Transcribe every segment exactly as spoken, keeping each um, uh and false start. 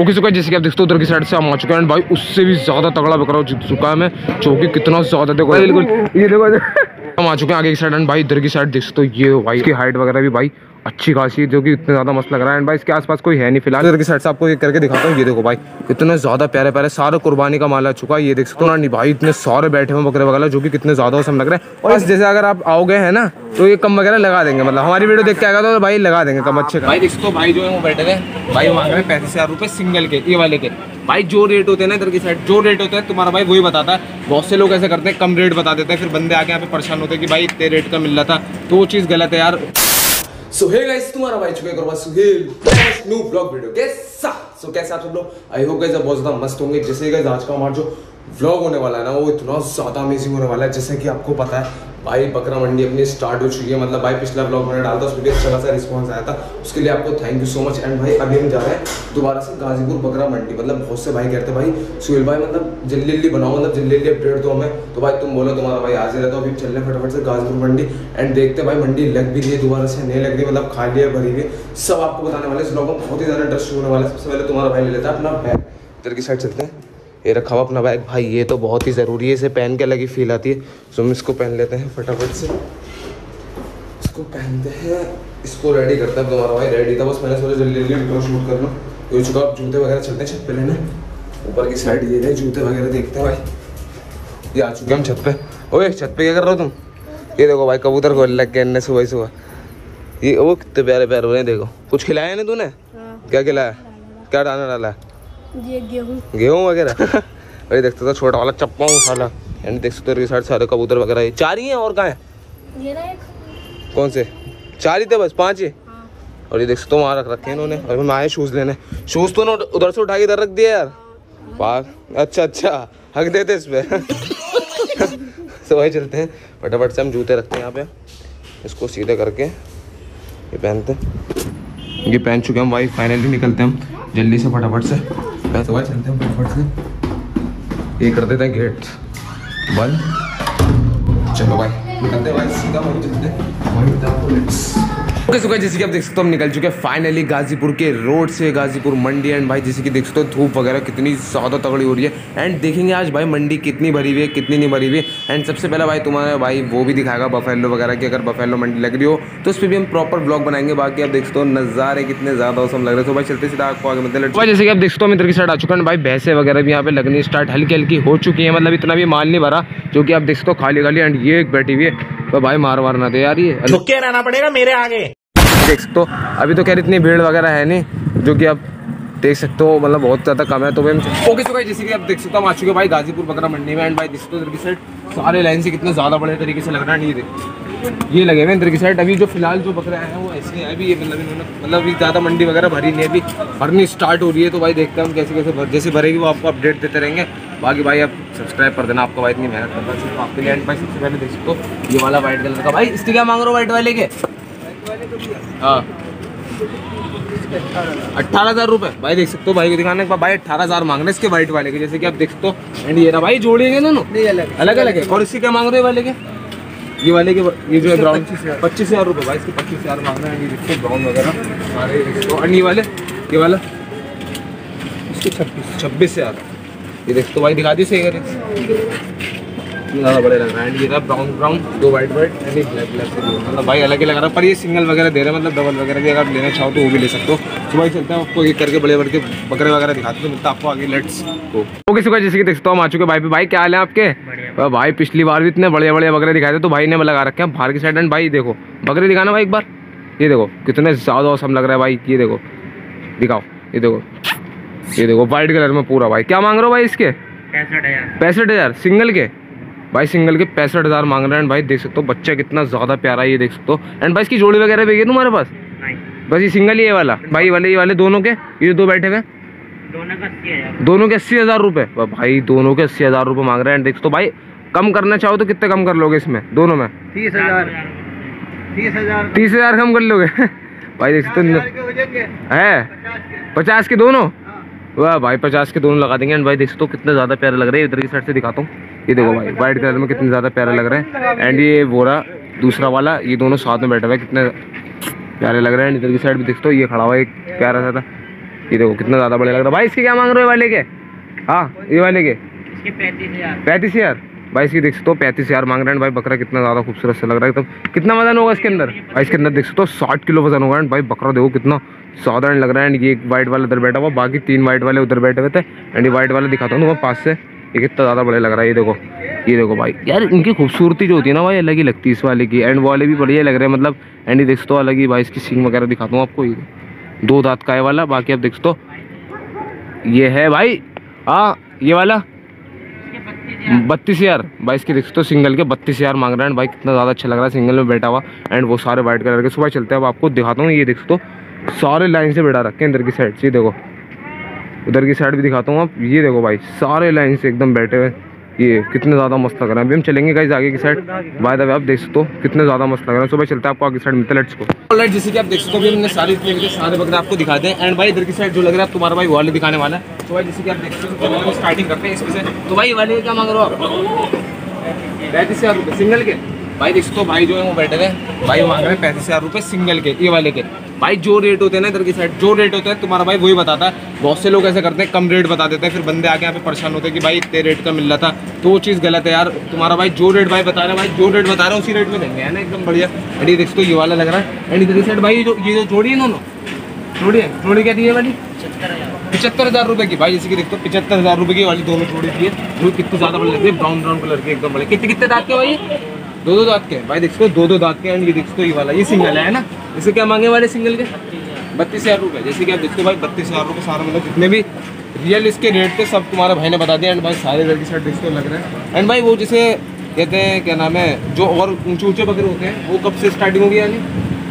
Okay चुका है। जैसे कि आप देखते हो उधर की साइड से हम आ चुके हैं भाई, उससे भी ज़्यादा तगड़ा बकरा जीत चुका है मैं, जो कि कितना ज़्यादा देखो बिल्कुल ये देखो हम आ चुके हैं आगे की साइड। एंड भाई इधर की साइड देख सकते हो ये भाई इसकी हाइट वगैरह भी भाई अच्छी खासी, जो कि इतना ज़्यादा मस्त लग रहा है। एंड भाई इसके आसपास कोई है नहीं फिलहाल। इधर की साइड से आपको ये करके दिखाता हूँ, ये देखो भाई इतने ज़्यादा प्यारे प्यारे सारे कुर्बानी का माल आ चुका है। ये देख सकते हो ना भाई इतने सारे बैठे हुए बकरे वगैरह, जो कि कितने ज़्यादा औसम लग रहे हैं। और जैसे अगर आप आओगे है ना तो ये कम वगैरह लगा देंगे, मतलब हमारी वीडियो देख के आएगा तो भाई लगा देंगे कम अच्छे भाई। देख सकते हो भाई जो है वो बैठे हुए भाई मांग रहे हैं पैंतीस हज़ार रुपये सिंगल के, ये वाले के भाई। जो रेट होते हैं ना इधर की साइड, जो रेट होता है तुम्हारा भाई वही बताता है। बहुत से लोग ऐसे करते हैं कम रेट बता देते हैं, फिर बंदे आके यहाँ पे परेशान होते हैं कि भाई इतने रेट का मिल रहा था, तो वो चीज़ गलत है यार। सो हे गाइस तुम्हारा भाई चुके करवा सुहेल बैश न्यू ब्लॉग वीडियो के साथ। सो कैसे आप सब लोग, आई होप गाइस आप बहुत ज़्यादा मस्त होंगे। जैसे गाइस आज का हमारा जो व्लॉग होने वाला है ना वो इतना ज़्यादा अमेजिंग होने वाला है। जैसे कि आपको पता है भाई बकरा मंडी अपनी स्टार्ट हो चुकी है, मतलब भाई पिछला ब्लॉग मैंने डाला था उसमें भी अच्छा खासा रिस्पॉन्स आया था, उसके लिए आपको thank you so much. And भाई अभी हम जा रहे हैं दोबारा से गाजीपुर बकरा मंडी, मतलब बहुत से भाई कहते हैं भाई सुहेल भाई मतलब जल्दी जल्दी बनाओ, मतलब जल्दी जल्दी अपडेट दो हमें, तो भाई तुम बोलो तुम्हारा भाई हाजिर है। तो अभी चल रहे फटाफट से गाजीपुर मंडी एंड देखते भाई मंडी लग भी रही है दोबारा से नहीं लग रही, मतलब खाली है भरी हुई, सब आपको बताने वाले इस ब्लॉग में बहुत ही ज़्यादा इंटरेस्ट होने वाला है। सबसे पहले तुम्हारा भाई ले लेता है अपना बैग, इधर की साइड चलते हैं, ये रखा हुआ अपना बैग भाई, ये तो बहुत ही ज़रूरी है, इसे पहन के अलग ही फील आती है। सो हम इसको पहन लेते हैं फटाफट से, इसको पहनते हैं, इसको रेडी करता है तुम्हारा भाई। रेडी था बस, मैंने सोचा जल्दी जल्दी वीडियो शूट कर लो। ये चुका आप जूते वगैरह चलते हैं छत पे लेने, ऊपर की साइड ये रहे जूते वगैरह देखते हैं भाई। ये आ चुके हम छत पर, ओए छत पर क्या कर रहे हो तुम? ये देखो भाई कबूतर को लग गए इनने सुबह सुबह, ये वो कितने प्यारे प्यारे हो रहे हैं। देखो कुछ खिलाया ना तूने? क्या खिलाया, क्या डालना डाला? गेहूँ गेहूँ वगैरह अरे देखते तो छोटा वाला चप्पा साला। एंड देख सकते हो सारे कबूतर वगैरह, ये चार ही हैं और कहाँ हैं? ये ना एक कौन से चार ही थे बस, पाँच ही। और ये देख सकते हो वहाँ रख रखे हैं इन्होंने। और मैं आए शूज़ लेने, शूज़ तो उन्होंने उधर से उठा के इधर रख दिया यार पाक। अच्छा अच्छा हक देते इस पर तो वही चलते हैं फटाफट से, हम जूते रखते हैं यहाँ पे, इसको सीधे करके ये पहनते हैं। ये पहन चुके हम भाई, फाइनली निकलते हम जल्दी से फटाफट से, बस वहाँ चलते हैं फटाफट से। ये कर देते हैं गेट बंद, चलो भाई निकलते हैं भाई सीधा वहीं चलते हैं। ओके सुबह जैसे कि आप देख सकते हो हम निकल चुके हैं फाइनली गाजीपुर के रोड से, गाजीपुर मंडी। एंड भाई जैसे कि देख सकते हो धूप वगैरह कितनी ज़्यादा तगड़ी हो रही है। एंड देखेंगे आज भाई मंडी कितनी भरी हुई है कितनी नहीं भरी हुई है। एंड सबसे पहला भाई तुम्हारा भाई वो भी दिखाएगा बफेलो वगैरह की, अगर बफेलो मंडी लग रही हो तो उस पर भी हम प्रॉपर ब्लॉग बनाएंगे। बाकी आप देख सकते हो नज़ारे कितने ज़्यादा औसम लग रहे हैं। तो भाई चलते सीधा आपको आगे मतलब भाई जैसे कि आप देख सकते हो हम इधर की साइड आ चुके हैं भाई, भैंसे वगैरह भी यहाँ पे लगनी स्टार्ट हल्की हल्की हो चुकी है, मतलब इतना भी माल नहीं भरा जो कि आप देख सकते हो खाली खाली। एंड ये एक बैठी हुई है तो भाई मार मार ना दे यार, ये झुके रहना पड़ेगा मेरे आगे। देख सकते हो अभी तो खैर इतनी भीड़ वगैरह है नहीं, जो कि आप देख सकते हो मतलब बहुत ज़्यादा कम है। तो भाई ओके सो भाई जैसे कि आप देख सकते हो हम आ चुके भाई गाजीपुर बकरा मंडी में। एंड भाई देख सकते हो इधर की साइड सारे लाइन से कितना ज़्यादा बड़े तरीके से लग रहा है। नहीं देख ये लगे हुए इधर की साइड, अभी जो फिलहाल जो बकरा है वो ऐसे है अभी, ये मतलब इन्होंने मतलब अभी ज़्यादा मंडी वगैरह भरी नहीं है, अभी भरनी स्टार्ट हो रही है। तो भाई देखते हैं हम कैसे कैसे भर जैसे भरेगी वो आपको अपडेट देते रहेंगे। बाकी भाई आप सब्सक्राइब कर देना, आपका भाई इतनी मेहनत करता है सिर्फ आपके लिए। एंड भाई सबसे पहले देख सकते हो ये वाला वाइट कलर का भाई, इसके क्या मांग रहे हो वाइट वाले के? हाँ अट्ठारह हज़ार रुपये भाई। देख सकते हो भाई को दिखाने के बाद भाई अट्ठारह हज़ार मांग रहे हैं इसके वाइट वाले के, जैसे कि आप देख सकते हो। एंड ये ना भाई जोड़ेंगे ना अलग अलग अलग है। और इसके क्या मांग रहे हो वाले के? ये वाले के ये जो है ब्राउन पच्चीस हज़ार रुपये भाई, इसके पच्चीस हज़ार मांग रहे हैं। ये देखते ब्राउन वगैरह सारे देखो। एंड ये वाले ये वाला इसके छब्बीस छब्बीस हज़ार ये देख तो भाई दिखा दी सही करें, ज़्यादा बड़े लग रहा है। एंड ये रहा ब्राउन ब्राउन दो वाइट वाइट एंड एक ब्लैक ब्लैक, मतलब भाई अलग ही लग रहा है। पर ये सिंगल वगैरह दे रहे हैं, मतलब डबल वगैरह भी अगर आप लेना चाहो तो वो भी ले सकते हो। सुबह चलते हैं आपको एक करके बड़े बड़े के बकरे वगैरह दिखाते हैं, मिलता आपको आगे लेट्स गो। ओके सुबह जैसे कि देखता हूँ हम आ चुके भाई पे, भाई क्या हाल है आपके? भाई पिछली बार भी इतने बड़े बड़े बकरे दिखाए थे तो भाई ने लगा रखे हैं बाहर की साइड। एंड भाई देखो बकरे दिखाना भाई एक बार, ये देखो कितने ज़्यादा औसम लग रहा है भाई। ये देखो दिखाओ, ये देखो ये देखो वाइट कलर में पूरा भाई। क्या मांग रहे हो भाई इसके? पैंसठ हज़ार पैंसठ हज़ार सिंगल के भाई, सिंगल के पैंसठ हज़ार मांग रहे हैं। एंड भाई देख सकते हो बच्चा कितना ज़्यादा प्यारा है, ये देख सकते हो। एंड भाई इसकी जोड़ी वगैरह भी है तुम्हारे पास? नहीं बस ये सिंगल ही है वाला भाई, ये वाले ये वाले दोनों के ये दो बैठे हुए दोनों के अस्सी हज़ार रुपये भाई, दोनों के अस्सी हज़ार रुपये मांग रहे हैं। देख सकते हो भाई कम करना चाहो तो कितने कम कर लोगे इसमें दोनों में? तीस हज़ार तीस हज़ार तीस हज़ार कम कर लोगे भाई। देख सकते है पचास के दोनों, वाह भाई पचास के दोनों लगा देंगे। एंड भाई देख सकते हो कितना ज़्यादा प्यारा लग रहा है, इधर की साइड से दिखाता हूँ। ये देखो भाई वाइट कलर में कितने ज़्यादा प्यारा लग रहा है। एंड ये बोरा दूसरा वाला ये दोनों साथ में बैठा हुआ है, कितने प्यारे लग रहे हैं। इधर की साइड भी देखते हो ये खड़ा हुआ एक प्यारा सा था, ये देखो कितना ज़्यादा बढ़िया लग रहा है भाई। इसके क्या मांग रहे हो वाले के? हाँ ये वाले के पैंतीस हज़ार भाई। इसकी देख सकते हो पैंतीस हज़ार मांग रहे हैं भाई। बकरा कितना ज़्यादा खूबसूरत से लग रहा है। तो कितना वजन होगा इसके अंदर भाई? इसके अंदर देख सकते हो साठ किलो वजन होगा भाई। बकरा देखो कितना साधारण लग रहा है। एंड ये एक वाइट वाला उधर बैठा हुआ, बाकी तीन वाइट वाले उधर बैठे हुए थे। एंड ये वाइट वाला दिखाता हूँ मैं पास से, ये कितना ज़्यादा बढ़िया लग रहा है। ये देखो ये देखो भाई यार, इनकी खूबसूरती जो होती है ना भाई अलग ही लगती है इस वाले की। एंड वाले भी बढ़िया लग रहे हैं मतलब। एंड ये देख सकते हो अलग ही भाई। इसकी सींग वगैरह दिखाता हूँ आपको, ये दो दांत का है वाला। बाकी आप देख सकते हो ये है भाई। हाँ ये वाला बत्तीस हज़ार भाई। इसकी देख सकते हो सिंगल के बत्तीस हज़ार मांग रहे हैं भाई। कितना ज़्यादा अच्छा लग रहा है सिंगल में बैठा हुआ। एंड वो सारे वाइट कलर के। सुबह चलते हैं, अब आपको दिखाता हूँ। ये देख सकते हो सारे लाइन से बैठा रखे हैं इधर की साइड से। देखो उधर की साइड भी दिखाता हूँ आप। ये देखो भाई सारे लाइन से एकदम बैठे हुए। ये कितने ज़्यादा मस्त लग रहा है। अभी हम चलेंगे गाइस आगे की साइड। बाय द वे आप देख सकते हो कितने ज़्यादा मस्त लग रहा है। सुबह चलता है, आपको आगे साइड मिलता है। Let's go. ऑलराइट, जैसे कि आप देख सकते हो हमने सारे सारे बकरे आपको दिखाते हैं। एंड भाई इधर की साइड जो लग रहा है तुम्हारा भाई वाले दिखाने वाला है। तो भाई जैसे कि आप देख सकते हो स्टार्टिंग करते हैं इसमें से। तो भाई वाले क्या मांग रहे हो आप? पैंतीस हज़ार रुपये सिंगल के भाई। देख सकते हो भाई जो है वो बैठे हुए भाई मांग रहे हैं पैंतीस हज़ार रुपये सिंगल के ये वाले के। भाई जो रेट होते हैं ना इधर की साइड, जो रेट होता है तुम्हारा भाई वही बताता है। बहुत से लोग ऐसे करते हैं कम रेट बता देते हैं, फिर बंदे आके यहाँ पे परेशान होते हैं कि भाई इतने रेट का मिल रहा था। तो वो चीज़ गलत है यार। तुम्हारा भाई जो रेट भाई बता रहा है भाई जो रेट बता रहा है उसी रेट में देंगे, है ना एकदम बढ़िया। एंड ये देख सकते हो ये वाला लग रहा है। एंड इधर की साइड भाई जो ये जो जोड़ी है ना, जोड़ी है, जोड़ी क्या दी है वाली पचहत्तर हज़ार रुपये की भाई। जैसे कि देखते हो पचहत्तर हज़ार रुपये की वाली दोनों जोड़ी दी है। जो कितनी ज़्यादा बढ़िया लगती है, ब्राउन ब्राउन कलर की एकदम बढ़िया। कितने कितने दाँत के भाई? दो दो दाँत के भाई। देख सकते हो दो दो दाँत के। एंड ये देख सकते हो ये वाला, ये सिंगल है ना। इसे क्या मांगे वाले सिंगल के? बत्तीस हज़ार रुपये। जैसे कि आप देखते हो भाई बत्तीस हज़ार रुपये सारा, मतलब जितने भी रियल इसके रेट थे सब तुम्हारा भाई ने बता दिया। एंड भाई सारे रेट के साथ डिस्काउंट लग रहे हैं। एंड भाई वो जैसे कहते हैं क्या नाम है, जो और ऊंचे ऊंचे बकरे होते हैं वो कब से स्टार्टिंग होगी? यानी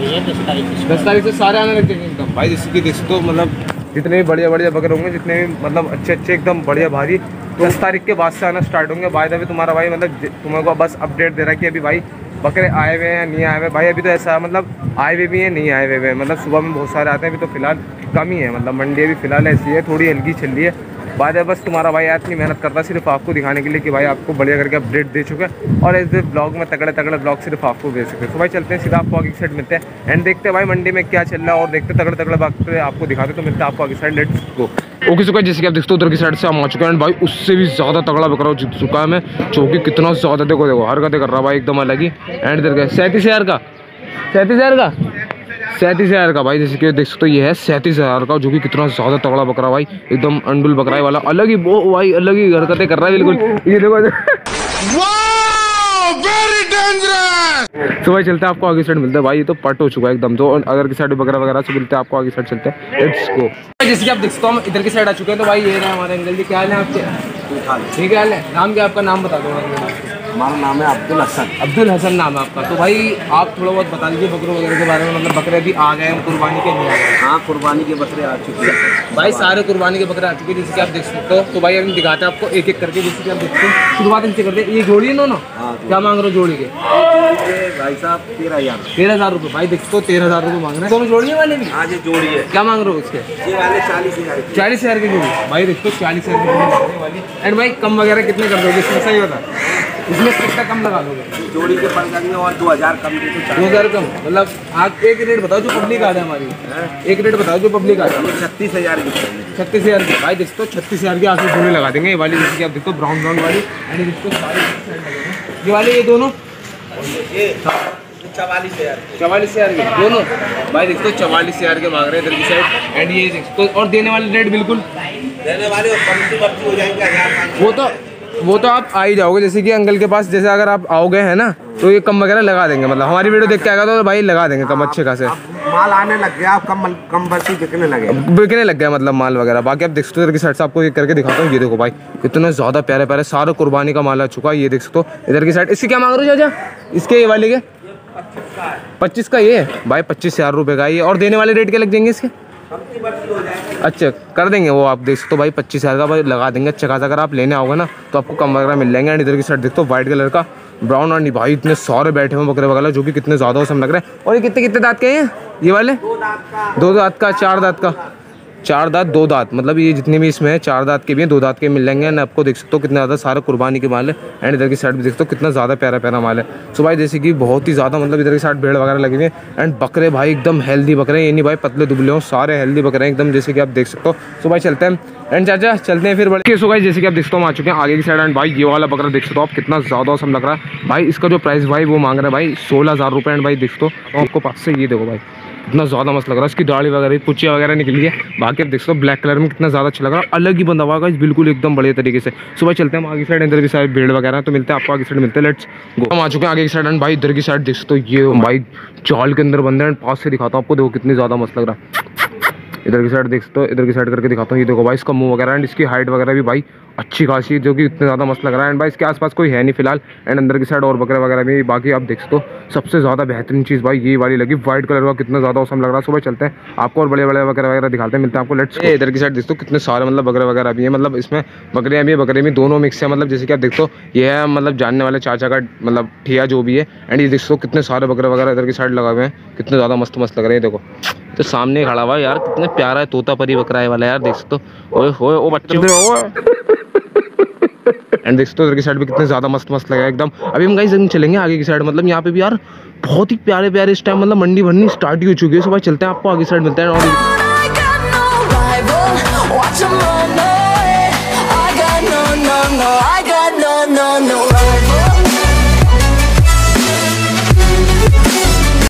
दस तारीख दस तारीख से सारे आने लग जाएंगे एकदम भाई। जैसे कि देख सकते हो मतलब जितने भी बढ़िया बढ़िया बकरे होंगे, जितने भी मतलब अच्छे अच्छे एकदम बढ़िया भारी, तो दस तारीख के बाद से आना स्टार्ट होंगे भाई। तभी तुम्हारा भाई मतलब तुम्हारे को बस अपडेट दे रहा है कि अभी भाई बकरे आए हुए हैं नहीं आए हुए। भाई अभी तो ऐसा मतलब आए हुए भी हैं नहीं आए हुए हैं, मतलब सुबह में बहुत सारे आते हैं। अभी तो फिलहाल कम ही है, मतलब मंडी भी फिलहाल ऐसी है, थोड़ी हल्की चल रही है। बाद में बस तुम्हारा भाई आज नहीं मेहनत करता सिर्फ आपको दिखाने के लिए कि भाई आपको बढ़िया करके अपडेट दे चुका है। और ऐसे ब्लॉग में तगड़े तगड़े ब्लॉग सिर्फ आपको दे सकते हैं। तो भाई चलते हैं सीधा, आपको आगे साइड मिलते हैं। एंड देखते हैं भाई मंडी में क्या चल रहा है और देखते तगड़े तगड़े बात आपको दिखाते। तो मिलते हैं आपको आगे side. Let's go. Okay so guys, जैसे कि आप देखते हो उधर की साइड से हम आ चुके हैं। भाई उससे भी ज़्यादा तगड़ा बकरा जीत चुका है मैं, जो कि कितना ज़्यादा देखो देखो हरकतें कर रहा भाई एकदम अलग ही। एंड इधर का सैंतीस हज़ार का सैंतीस हज़ार का सैंतीस हज़ार का भाई। जैसे कि देख सकते हो ये है सैंतीस हज़ार का, जो कि कितना ज़्यादा तगड़ा बकरा भाई एकदम अंडुल बकरा वाला, अलग ही वो भाई अलग ही हरकतें कर रहा है बिल्कुल। ये देखो तो भाई चलते हैं, आपको आगे साइड मिलता है। भाई ये तो पट हो चुका है एकदम, तो अगर की साइड वगैरह वगैरह से मिलते हैं, आपको आगे साइड चलते हैं। Let's go. जैसे कि आप देख सकते हो हम इधर की साइड आ चुके हैं। तो भाई ये ना हमारे अंकल जी, क्या हाल है आपके? ठीक है। नाम क्या आपका? नाम बता दो। हमारा नाम है अब्दुल हसन। अब्दुल हसन नाम है आपका। तो भाई आप थोड़ा बहुत बता दीजिए बकरों वगैरह के बारे में, मतलब बकरे भी आ गए हैं कुर्बानी के लिए? हाँ कुर्बानी के बकरे आ चुके हैं भाई, सारे कुर्बानी के बकरे आ चुके हैं। जैसे कि आप देख सकते हो तो भाई हम दिखाते हैं आपको एक एक करके। जैसे कि आप देखते हैं शुरुआत इनसे करते हैं। ये जोड़ी है ना ना, क्या मांग रहे हो जोड़ी के? भाई साहब तेरह हज़ार तेरह हज़ार रुपये भाई। देख सकते हो तेरह हज़ार रुपये मांग रहे हैं। दोनों जोड़ी वाले भी? हाँ जी जोड़ी है। क्या मांग रहे हो उसके? चालीस हज़ार चालीस हज़ार की जोड़ी भाई। देख सकते हो चालीस हज़ार वाली। एंड भाई कम वगैरह कितने कर दोगे इसमें? सही बता, इसमें कितना कम लगा दोगे? जोड़ी के पंद्रह और दो हज़ार कम दे दो। दो हज़ार कम मतलब आप एक रेट बताओ जो पब्लिक आ रहा है हमारी, एक रेट बताओ जो पब्लिक आ रहा है। छत्तीस हज़ार की छत्तीस हज़ार की भाई। देखो छत्तीस हज़ार की आगे जोड़ी लगा देंगे ये वाली। जैसे कि आप देखो ब्राउन ब्राउन वाली। एंड ये वाले ये दोनों चवालीस हज़ार चवालीस हज़ार के दोनों भाई। देखो चवालीस हज़ार के मांग रहे हैं इधर की साइड। एंड ये देखो और देने वाले रेट बिल्कुल देने वाले हो जाएंगे वो तो वो तो आप आ ही जाओगे। जैसे कि अंकल के पास जैसे अगर आप आओगे है ना, तो ये कम वगैरह लगा देंगे, मतलब हमारी वीडियो देख के आएगा तो भाई लगा देंगे कम अच्छे खासे। माल आने लग गया, आप कम कम बर्सी बिकने लगे बिकने लग गया मतलब माल वगैरह। बाकी आप देख सकते हो इधर की साइड से, आपको ये करके दिखाता हूँ। ये देखो भाई कितने ज़्यादा प्यारे प्यारे सारा कुर्बानी का माल आ चुका है। ये देख सकते हो इधर की साइड। इसकी क्या मांग रहे हो चाचा इसके ये वाले के? पच्चीस का ये भाई पच्चीस हज़ार रुपये का ये। और देने वाले रेट क्या लग जाएंगे इसके? अच्छा कर देंगे वो। आप देख सकते हो भाई पच्चीस हज़ार का भाई लगा देंगे अच्छा खासा। अगर आप लेने आओगे ना तो आपको कम वगैरह मिल जाएंगे। एंड इधर की साइड देखो व्हाइट कलर का ब्राउन। और भाई इतने सारे बैठे हुए बकरे वगैरह, जो कि कितने ज़्यादा औसम लग रहे हैं। और ये कितने कितने दांत के हैं ये वाले? दो दांत का, चार दांत का चार दांत दो दांत, मतलब ये जितने भी इसमें है चार दांत के भी हैं, दो दांत के मिल लेंगे। एंड आपको देख सकते हो कितना ज़्यादा सारा कुर्बानी के माल है। एंड इधर की साइड भी देख सकते हो कितना ज़्यादा प्यारा प्यारा माल है। सो भाई जैसे कि बहुत ही ज़्यादा मतलब इधर की साइड भीड़ वगैरह लगी हुई है। एंड बकरे भाई एकदम हेल्दी बकरे हैं, ये नहीं भाई पतले दुबले हों, सारे हेल्दी बकरे हैं एकदम, जैसे कि आप देख सकते हो। सो भाई चलते हैं एंड चाचा चलते हैं फिर बड़े। सो भाई जैसे कि आप देख सकते हो हम आ चुके हैं आगे की साइड। एंड भाई ये वाला बकरा देख सकते हो आप कितना ज़्यादा औसम लग रहा है भाई। इसका जो प्राइस भाई वो मांग रहा है भाई सोलह हज़ार रुपये। एंड भाई देख सकते हो आपको पास से ये देखो भाई इतना ज़्यादा मस्त लग रहा है, इसकी दाढ़ी वगैरह पुचिया वगैरह निकली है। बाकी आप देख सकते हो ब्लैक कलर में कितना ज़्यादा अच्छा लग रहा है, अलग ही बंदा हुआ है बिल्कुल एकदम बढ़िया तरीके से। सुबह चलते हैं हम आगे साइड, इधर की साइड भीड़ वगैरह तो मिलते हैं आपको आगे साइड मिलते हैं। Let's go. हम आ चुके हैं आगे की साइड। एंड भाई इधर की साइड देख सकते हो ये भाई चाल के अंदर बंदा है। एंड पास से दिखाता हूँ आपको, देखो कितनी ज़्यादा मस्त लग रहा है। इधर की साइड देख सकते हो, इधर की साइड करके दिखाता हूँ, ये देखो भाई इसका मुंह वगैरह। एंड इसकी हाइट वगैरह भी भाई अच्छी खासी, जो कि इतना ज़्यादा मस्त लग रहा है। एंड भाई इसके आसपास कोई है नहीं फिलहाल। एंड अंदर की साइड और बकरे वगैरह भी। बाकी आप देख सकते हो सबसे ज़्यादा बेहतरीन चीज़ भाई ये वाली लगी, व्हाइट कलर का कितना ज़्यादा औसम लग रहा है। सुबह चलते हैं आपको और बड़े बड़े बकरे वगैरह दिखाते हैं, मिलते हैं आपको। Let's go. इधर की साइड देखते हो कितने सारे मतलब बकरे वगैरह भी है, मतलब इसमें बकरियाँ भी है बकरे भी दोनों मिक्स है। मतलब जैसे कि आप देखते हो ये है मतलब जानने वाले चाचा का मतलब ठिया जो भी है। एंड ये देखते हो कितने सारे बकरे वगैरह इधर की साइड लगा हुए हैं, कितने ज़्यादा मस्त मस्त लग रहे हैं। देखो तो सामने खड़ा हुआ यार, कितना प्यारा है तोता परी बकरा है वाला यार, देख सकते हो। ओए होए ओ बच्चे एंड देख सकते हो इधर की साइड भी कितने ज़्यादा मस्त मस्त लगा है एकदम। अभी हम गाइस चलेंगे आगे की साइड, मतलब यहाँ पे भी यार बहुत ही प्यारे प्यारे इस टाइम मतलब मंडी भरनी स्टार्ट ही हो चुकी है। सुबह चलते हैं आपको आगे साइड मिलता है। और